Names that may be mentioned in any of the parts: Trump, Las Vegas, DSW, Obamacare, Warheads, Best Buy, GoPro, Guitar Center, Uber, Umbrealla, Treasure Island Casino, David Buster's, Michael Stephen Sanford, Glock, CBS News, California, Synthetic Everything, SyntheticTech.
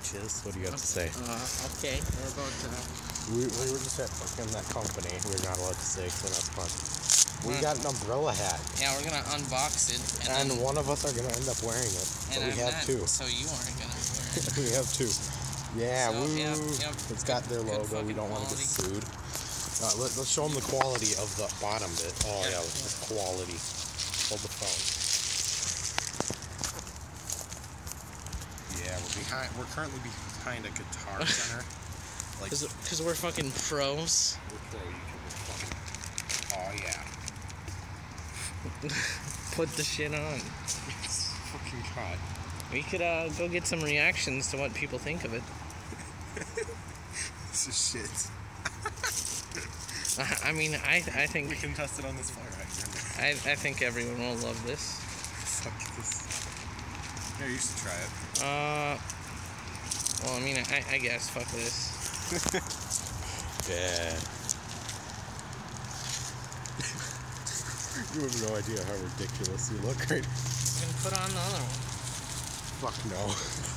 bitches. What do you have to say? Okay, we're about to... We were just at fucking that company. We're not allowed to say, because we're not fun. We got an umbrella hat. Yeah, we're going to unbox it. And then one of us are going to end up wearing it. And we have two. So you aren't going to wear it. We have two. Yeah, so, yep. It's got their logo. We don't want to get sued. Let's show them the quality of the bottom bit. Oh, yeah, the quality. Hold the phone. We're currently behind a Guitar Center. Because we're fucking pros. Oh, yeah. Put the shit on. It's fucking hot. We could go get some reactions to what people think of it. This is shit. I mean, I think... We can test it on this fire right here. I think everyone will love this. Fuck this. Yeah, you should try it. Well, I mean, I guess, fuck this. Yeah. You have no idea how ridiculous you look right now. And put on the other one. Fuck no.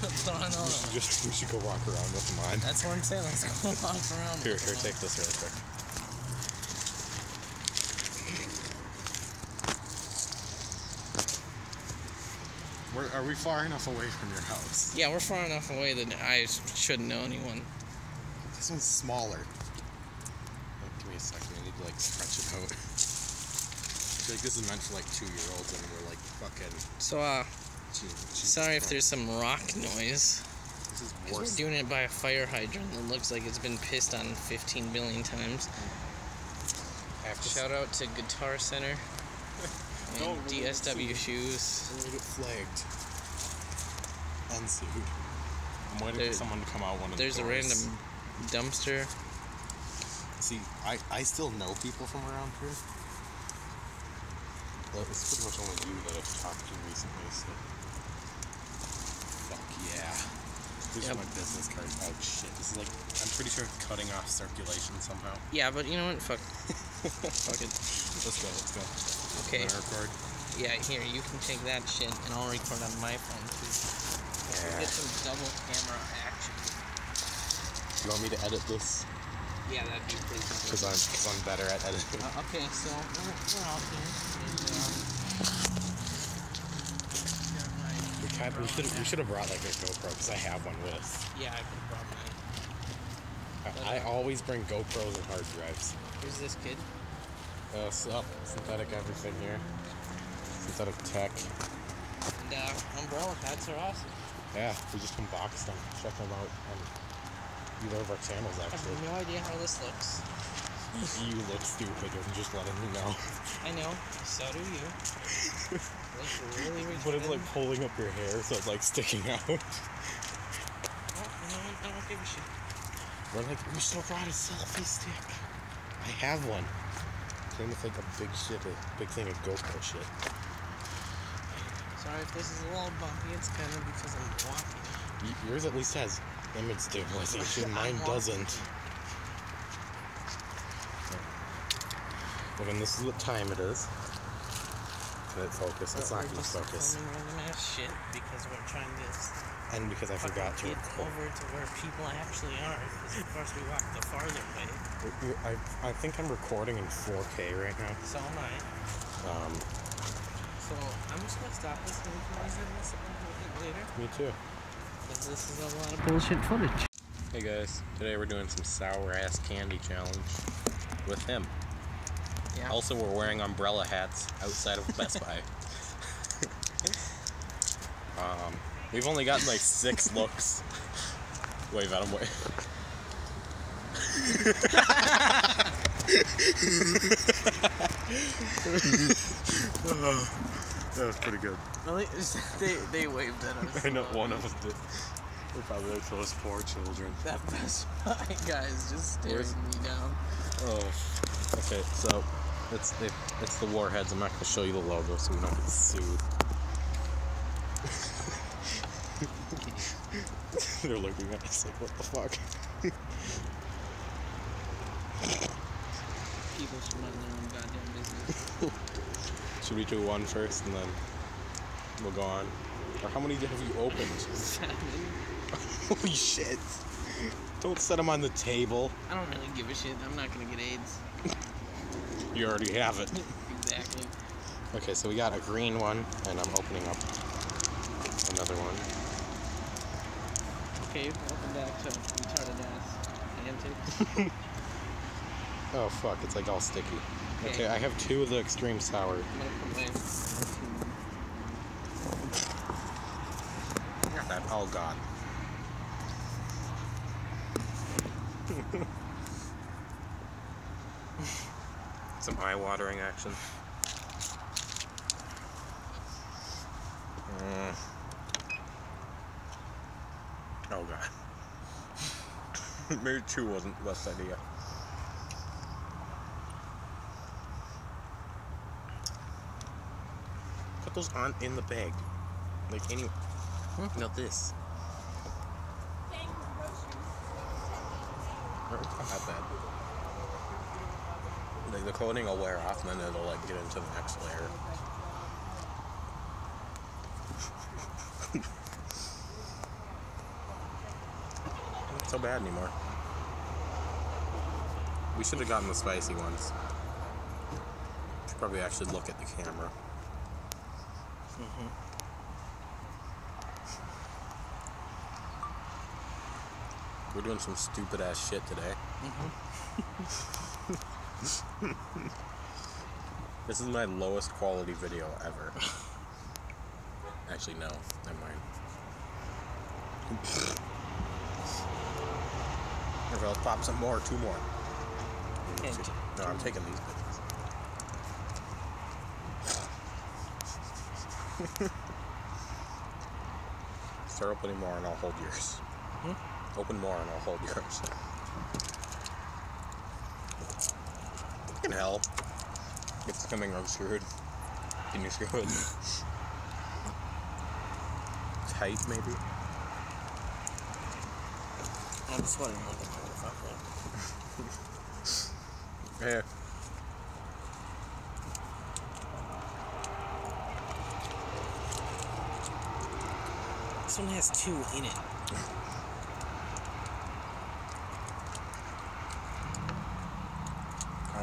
Put on the other one. We should go walk around with mine. That's what I'm saying, let's go walk around with Here, take this real quick. Are we far enough away from your house? Yeah, we're far enough away that I shouldn't know anyone. This one's smaller. Like, give me a second, I need to, like, stretch it out. Like, this is meant for, like, 2-year-olds, and we're, like, fucking... So, Jeez, sorry if there's some rock noise. This is worse. We're doing it by a fire hydrant that looks like it's been pissed on 15 billion times. Shout out to Guitar Center. No, DSW shoes. I'm gonna get flagged. Unsued. I'm waiting for someone to come out one of the doors. There's a random dumpster. See, I still know people from around here. Well, it's pretty much only you that I've talked to recently, so... Fuck yeah. These are my business cards. Oh shit, this is like... I'm pretty sure it's cutting off circulation somehow. Yeah, but you know what? Fuck. Fuck it. Let's go. Okay. Yeah, here, you can take that shit and I'll record on my phone too. Yeah. Get some double camera action. You want me to edit this? Yeah, that'd be pretty cool. Because I'm better at editing. Okay, so we're out here. And, we should have brought like a GoPro because I have one with us. Yeah, I could have brought mine. I always bring GoPros and hard drives. Who's this kid? Synthetic everything here. Synthetic Tech. And umbrella hats are awesome. Yeah, we just unboxed them. Check them out on either of our channels, actually. I have no idea how this looks. You look stupid, I'm just letting you know. I know, so do you. It looks really retarded. But it's like pulling up your hair, so it's like sticking out. Well, you know what? I don't give a shit. We're like, we still got a selfie stick. I have one. Came with like a big thing of GoPro shit. Sorry if this is a little bumpy, it's kind of because I'm walking. Yours at least has image stabilization, mine doesn't. Well, then this is what time it is. Can it focus? It's not going to focus. We're just filming random ass shit because we're trying to... And because I forgot to... Get over to where people actually are, because of course we walked the farther way. I think I'm recording in 4K right now. So am I. So, I'm just gonna stop this and we can revisit this a little bit later. Me too. Because this is a lot of bullshit footage. Hey guys, today we're doing some sour ass candy challenge with him. Yeah. Also, we're wearing umbrella hats outside of Best Buy. We've only gotten like 6 looks. Wave at him, wait. That was pretty good. Really? They waved at us. I know one of us did. They probably like those poor children. That Best Buy guy is just staring me down. Oh. Okay, so it's the Warheads. I'm not gonna show you the logo so we don't get sued. They're looking at us like, what the fuck? People should mind their own goddamn business. Should we do one first and then we'll go on? Or how many have you opened? 7. Holy shit. Don't set them on the table. I don't really give a shit. I'm not going to get AIDS. You already have it. Exactly. Okay, so we got a green one, and I'm opening up another one. Okay, welcome back to retarded ass antics. Oh fuck, it's like all sticky. Okay, I have 2 of the extreme sour. Oh god. Some eye-watering action. Oh god. Maybe 2 wasn't the best idea. Put those on in the bag. Like any... Hmm? Not this. Not bad. Like the coating will wear off, and then it'll like get into the next layer. Not so bad anymore. We should have gotten the spicy ones. Should probably actually look at the camera. Mm-hmm. We're doing some stupid ass shit today. Mm-hmm. This is my lowest quality video ever. Actually, no, never mind. Here, I'll pop some more, 2 more. Okay. No, I'm taking these bitches. Start opening more and I'll hold yours. Mm-hmm. Open more and I'll hold yours. Fucking hell. It's coming unscrewed. Can you screw it? Tight, maybe? I'm sweating like a motherfucker. Yeah. This one has 2 in it.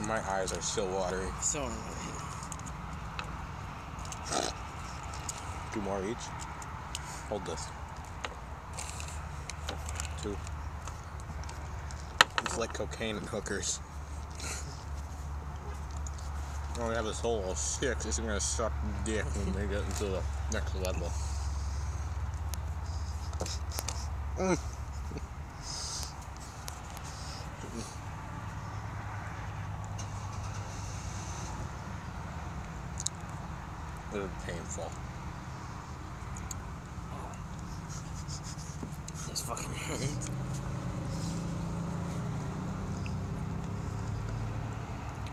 My eyes are still watery. So annoying. 2 more each. Hold this. 2. It's like cocaine and hookers. I'm gonna have this whole of 6. It's gonna suck dick when they get into the next level. It was painful. This fucking hurts.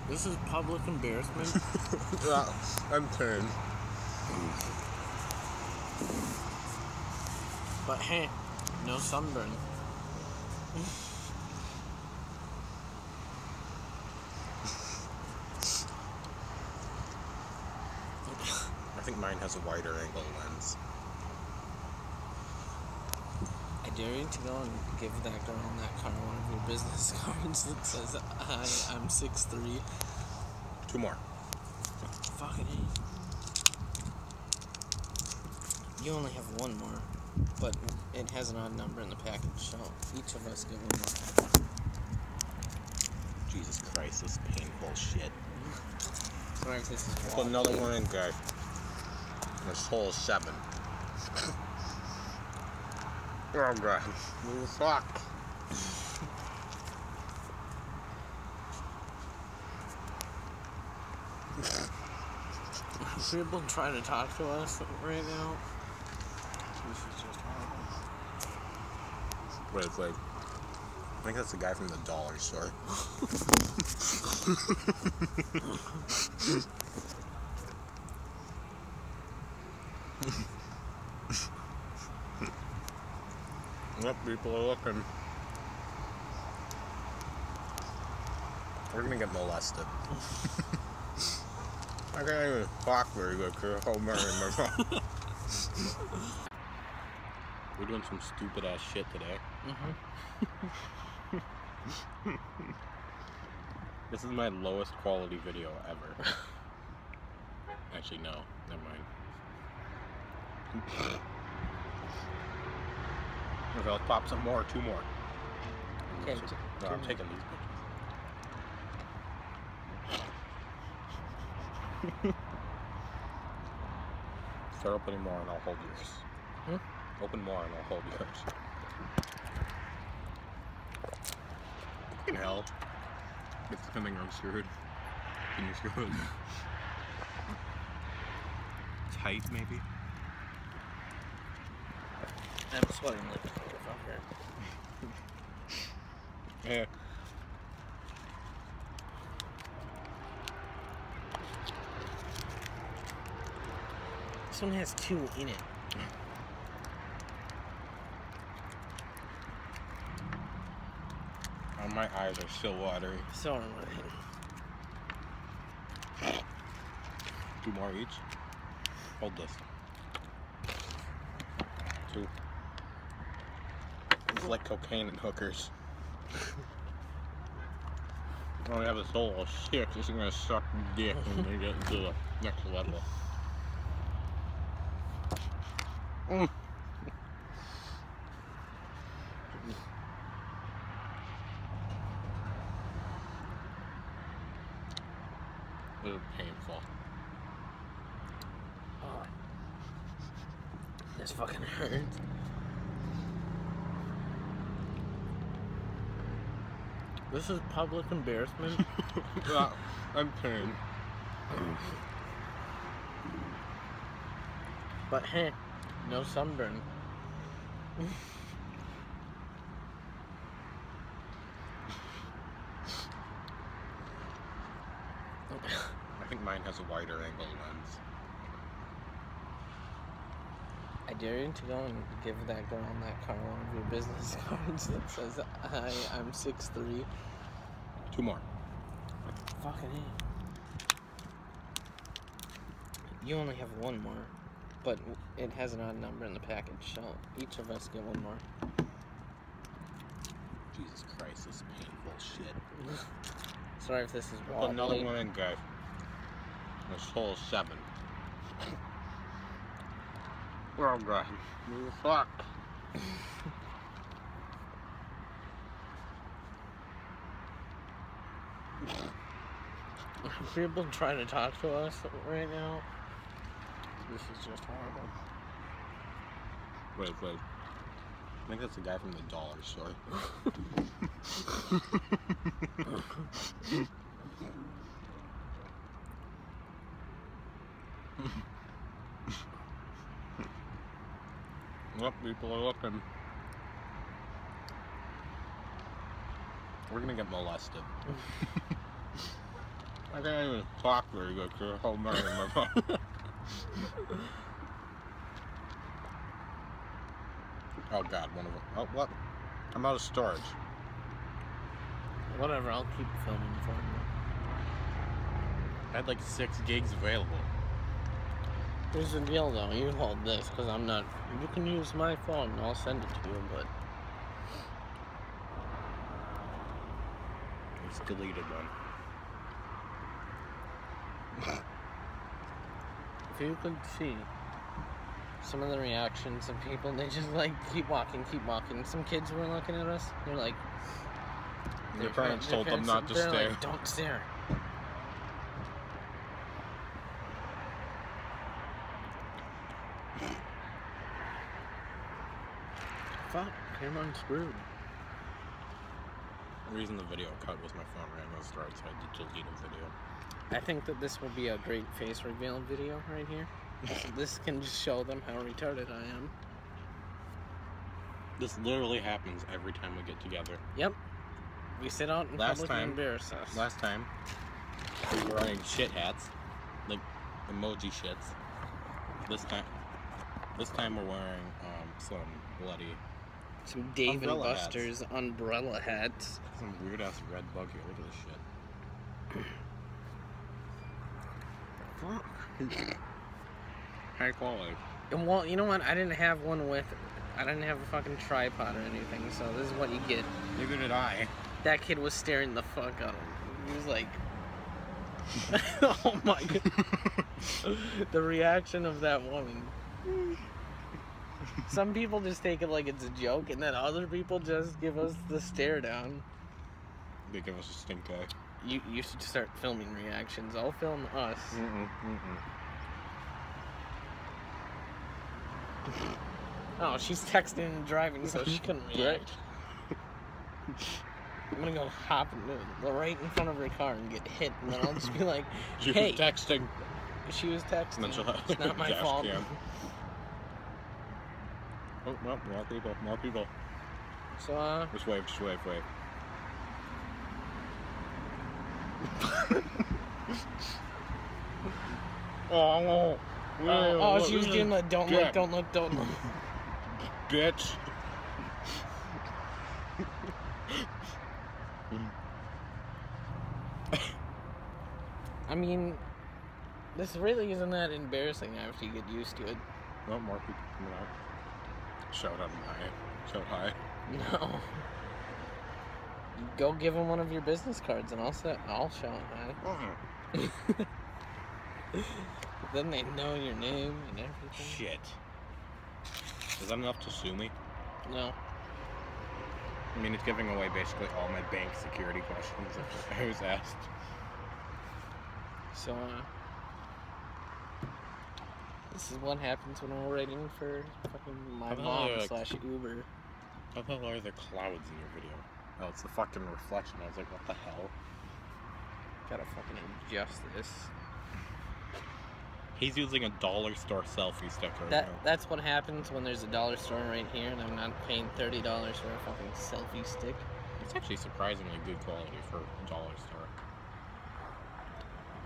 This is public embarrassment. Yeah, I'm turned. But hey, no sunburn. I think mine has a wider angle lens. I dare you to go and give that girl in that car one of your business cards that says, "Hi, I'm 6'3". 2 more. Fucking A. You only have 1 more, but it has an odd number in the package, so each of us get 1 more. Jesus Christ, this painful shit. Sorry, this is put another one in, guy. This whole 7. Oh god. What the fuck? Is people trying to talk to us right now? This is just horrible. Wait, it's like... I think that's the guy from the dollar store. Yep, people are looking. We're gonna get molested. I can't even talk very good because I'm marrying my mom. We're doing some stupid ass shit today. This is my lowest quality video ever. Actually, no. Never mind. Okay, let's pop some more. Two more. Okay. No, I'm taking these pictures. Start opening more and I'll hold yours. Hmm? Open more and I'll hold yours. Fucking hell. It's coming, I'm screwed. Can you screw it? Tight, maybe? I'm sweating like a motherfucker. Yeah. This one has two in it. Oh, my eyes are still watery. So are mine. Two more each. Hold this. Two. It's like cocaine and hookers. I don't have a soul. Oh shit, this is gonna suck dick when we get to the next level. Mm. This is painful. Oh. This fucking hurts. This is public embarrassment. Yeah, I'm pained. But hey. No sunburn. I think mine has a wider angle lens. I dare you to go and give that girl in that car one of your business cards that says, "Hi, I'm 6'3". Two more. Fucking it. You only have one more. But it has an odd number in the package, so each of us get one more. Jesus Christ, this is painful shit. Sorry if this is wobbly. Another one in, guys. This whole 7. Oh god, you fuck. Are people trying to talk to us right now? This is just horrible. Wait. I think that's the guy from the dollar store. Look, people are looking. We're gonna get molested. I can't even talk very good because I hold money in my pocket. Oh god, one of them. Oh, what? I'm out of storage. Whatever, I'll keep filming for you. I had like 6 gigs available. Here's the deal though, you hold this, because I'm not... You can use my phone, and I'll send it to you, but... It's deleted one. If you could see some of the reactions of people, they just like keep walking. Some kids were looking at us. They're like, their parents told them not to stare. Like, don't stare. Fuck, I'm unscrewed. The reason the video cut was my phone ran out of storage, so I had to delete a video. I think that this will be a great face reveal video right here. This can just show them how retarded I am. This literally happens every time we get together. Yep. We sit out in public and embarrass us. Last time, we were wearing shit hats. Like, emoji shits. This time we're wearing some bloody... Some David Buster's umbrella hats. Some weird-ass red bug here. Look at this shit. Fuck. High quality. Well, you know what? I didn't have one with... I didn't have a fucking tripod or anything, so this is what you get. Neither did I. That kid was staring the fuck up. He was like... oh my god. The reaction of that woman. Some people just take it like it's a joke, and then other people just give us the stare down. They give us a stink eye. You should start filming reactions. I'll film us. Oh, she's texting and driving, so she couldn't react. I'm gonna go hop right in front of her car and get hit, and then I'll just be like, hey. She was texting. She was texting. It's not my fault. Cam. Oh, no, more people, more people. So, just wave, wave. Oh, oh, she was doing the don't look, don't look, don't look. Bitch. I mean, this really isn't that embarrassing after you get used to it. No, more people coming out. Shout out my, shout hi. No. Go give him one of your business cards and I'll shout hi. Then they know your name and everything. Shit. Is that enough to sue me? No. I mean, it's giving away basically all my bank security questions that I was asked. So, this is what happens when we're waiting for fucking my mom slash Uber. How the hell are there clouds in your video? Oh, it's the fucking reflection. I was like, what the hell? Gotta fucking adjust this. He's using a dollar store selfie sticker. That's what happens when there's a dollar store right here and I'm not paying $30 for a fucking selfie stick. It's actually surprisingly good quality for a dollar store.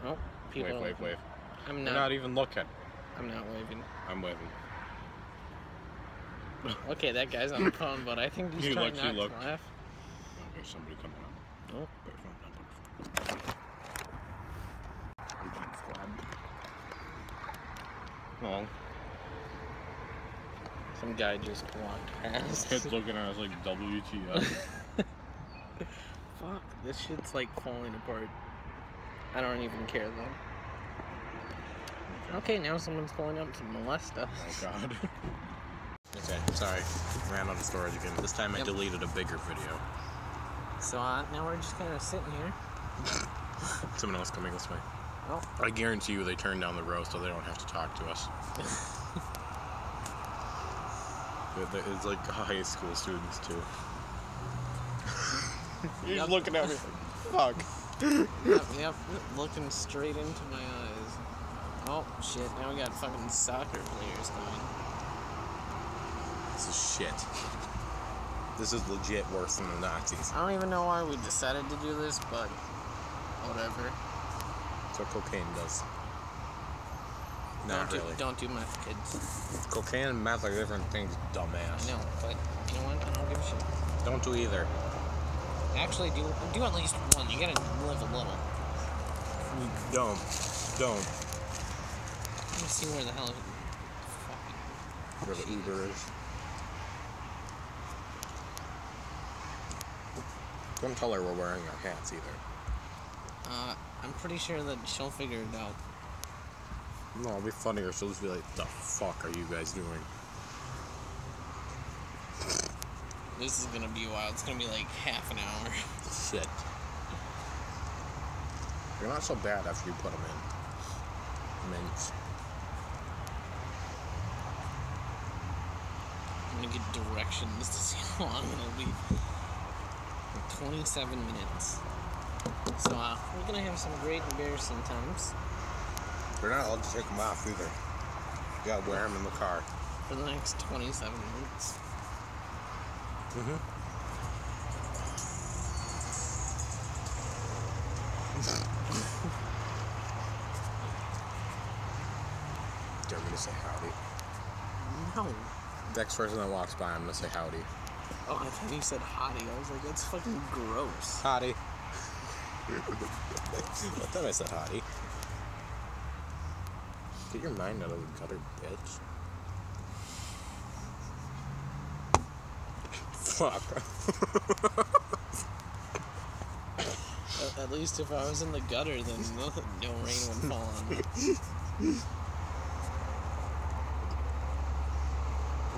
Oh, people wave, wave, wave. I'm not, even looking. I'm not waving. I'm waving. Okay, that guy's on the phone, but I think he's trying not to laugh. Oh, there's somebody coming up. Oh, I'm being stabbed. Oh. Some guy just walked past. This kid's looking at us like WTF. Fuck, this shit's like falling apart. I don't even care though. Okay, now someone's pulling up to molest us. Oh god. Okay, sorry. Ran out of storage again. This time I deleted a bigger video. So now we're just kind of sitting here. Someone else coming this way. Oh. I guarantee you they turn down the row so they don't have to talk to us. It's like high school students too. You're just looking at me. Fuck. Yep, looking straight into my eyes. Oh, shit, now we got fucking soccer players coming. This is shit. This is legit worse than the Nazis. I don't even know why we decided to do this, but whatever. That's what cocaine does. Not really. Don't do meth, kids. Cocaine and meth are different things, dumbass. I know, but you know what? I don't give a shit. Don't do either. Actually, do at least one. You gotta live a little. Don't. Let me see where the hell is fucking... Where the Uber is. Don't tell her we're wearing our hats either. I'm pretty sure that she'll figure it out. No, it'll be funnier. She'll just be like, the fuck are you guys doing? This is gonna be wild. It's gonna be like half an hour. Shit. They're not so bad after you put them in. Mints. I'm gonna get directions to see how long it'll be. 27 minutes. So, we're gonna have some great embarrassing times. We're not allowed to take them off either. You gotta wear them in the car. For the next 27 minutes. Do you want me to say howdy? No. Next person that walks by, I'm gonna say howdy. Oh, I thought you said hottie. I was like, that's fucking gross. Hottie. I thought I said hottie. Get your mind out of the gutter, bitch. o'clock. At least if I was in the gutter, then no rain would fall on me.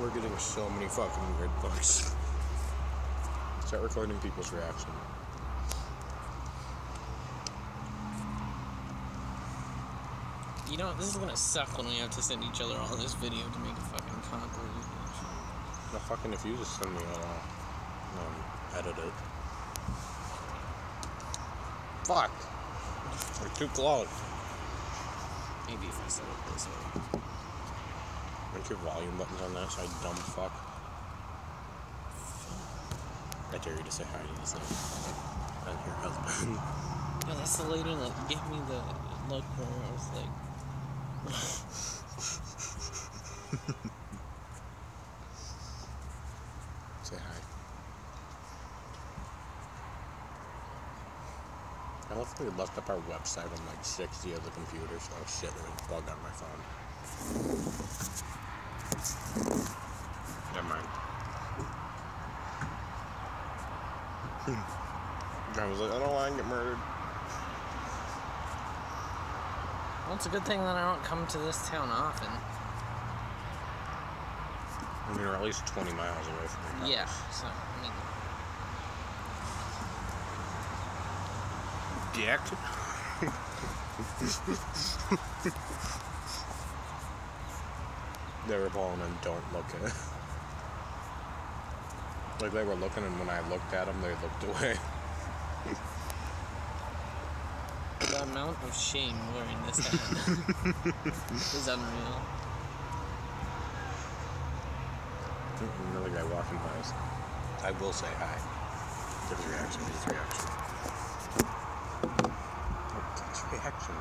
We're getting so many fucking weird looks. Start recording people's reaction. You know, this is gonna suck when we have to send each other all this video to make a fucking conclusion. No, fucking if you just send me all, edit it. Fuck! We're too close. Maybe if I set it this way. Aren't your volume buttons on that side, dumb fuck? I dare you to say hi to this lady. And your husband. Yeah, that's the lady that gave me the look where I was like... Say hi. I hopefully left up our website on like 60 of the computer, so I was sitting and bugged on my phone. Never mind. I was like, I don't want to get murdered. Well, it's a good thing that I don't come to this town often. I mean, we're at least 20 miles away from here. Yeah, so, I mean... Dick. They were falling and don't look at it. Like, they were looking, and when I looked at them, they looked away. The amount of shame wearing this hat is unreal. Another guy walking by us. I will say hi. Give his reaction. Give his reaction. That's reaction.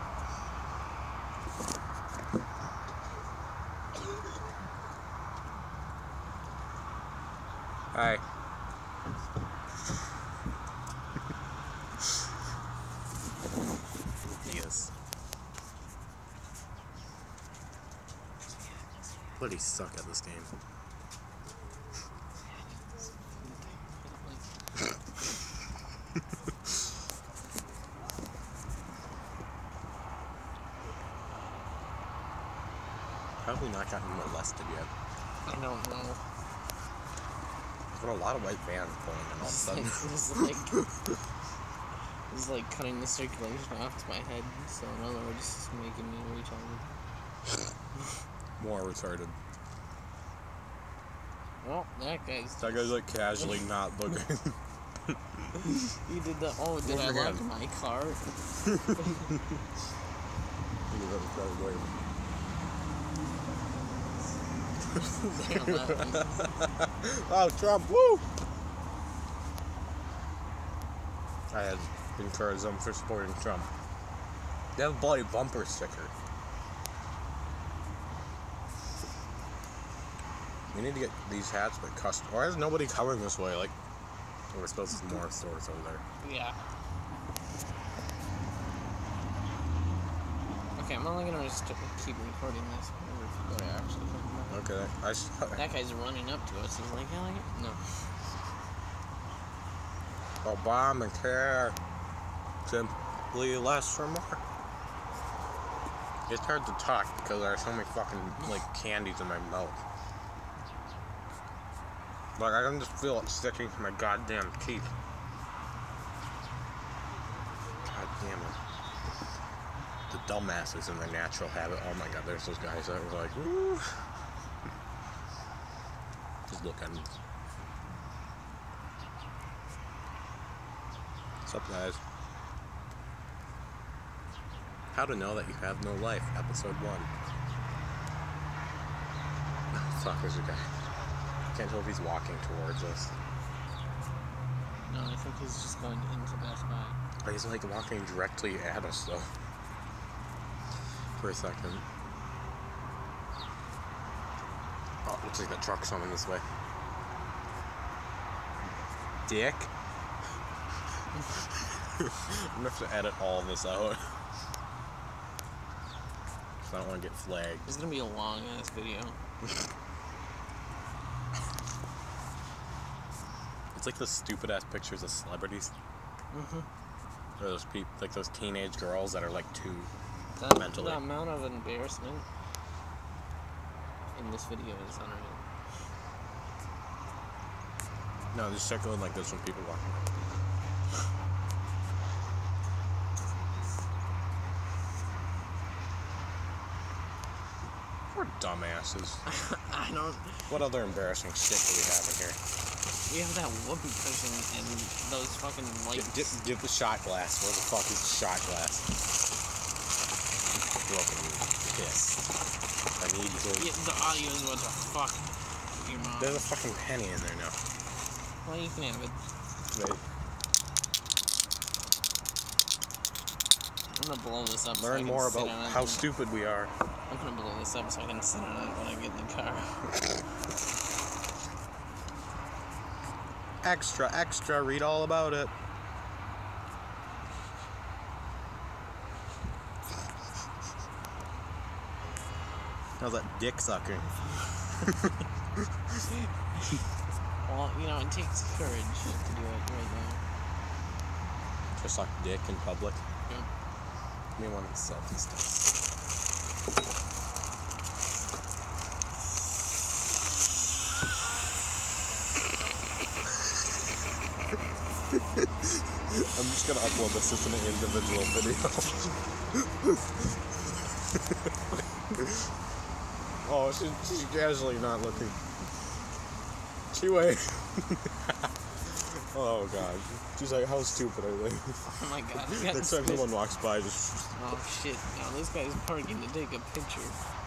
Hi. Yes. Bloody suck at this game. Probably not gotten molested yet. I don't know. But a lot of white vans pulling in all of a sudden. It was like cutting the circulation off to my head, so in other words, it's making me retarded. More retarded. Well, that guy's like casually not looking. You did the did I lock my car? Look at that retarded wave. Oh, Trump! Woo! I had encouraged them for supporting Trump. They have a bloody bumper sticker. We need to get these hats, but custom. Why is nobody coming this way? Like, we're supposed to have more stores over there. Yeah. Okay, I'm only gonna just keep recording this. Okay, that guy's running up to us. He's like, hell yeah. No. Obamacare, simply less for more. It's hard to talk because there are so many fucking like candies in my mouth. Like I can just feel it sticking to my goddamn teeth. God damn it! The dumbasses in their natural habit. Oh my god, there's those guys that were like, ooh. Just look at me. What's up, guys? How to Know That You Have No Life, Episode 1. Oh, fuck, there's a guy. Can't tell if he's walking towards us. No, I think he's just going into Best Buy. But he's, like, walking directly at us, though. For a second. Oh, looks like the truck's coming this way. Dick? I'm gonna have to edit all this out. Because I don't want to get flagged. It's gonna be a long ass video. It's like those stupid ass pictures of celebrities. Mm-hmm. Or those people, like those teenage girls that are like too mentally. The amount of embarrassment in this video is unreal. No, just start going like this when people walk. We're dumbasses. I don't. What other embarrassing shit do we have in here? We have that whoopee cushion and those fucking lights. Get the shot glass. Where the fuck is the shot glass? Yes. I need to. Yeah, the audio is what the fuck. Your mom. There's a fucking penny in there now. Well, you can have it. Wait. I'm gonna blow this up. Learn more about how stupid we are. I'm gonna blow this up so I can sit on it when I get in the car. Extra, extra, read all about it. How's that dick sucker? Well, you know, it takes courage to do it right now. To suck dick in public? Yeah. Give me one of the selfie stuff. I'm just gonna upload this as an individual video. Oh, she's casually not looking. Anyway. Oh god. She's like, how stupid are they? Oh my god. Next time someone walks by, just. Oh shit. Now this guy's parking to take a picture.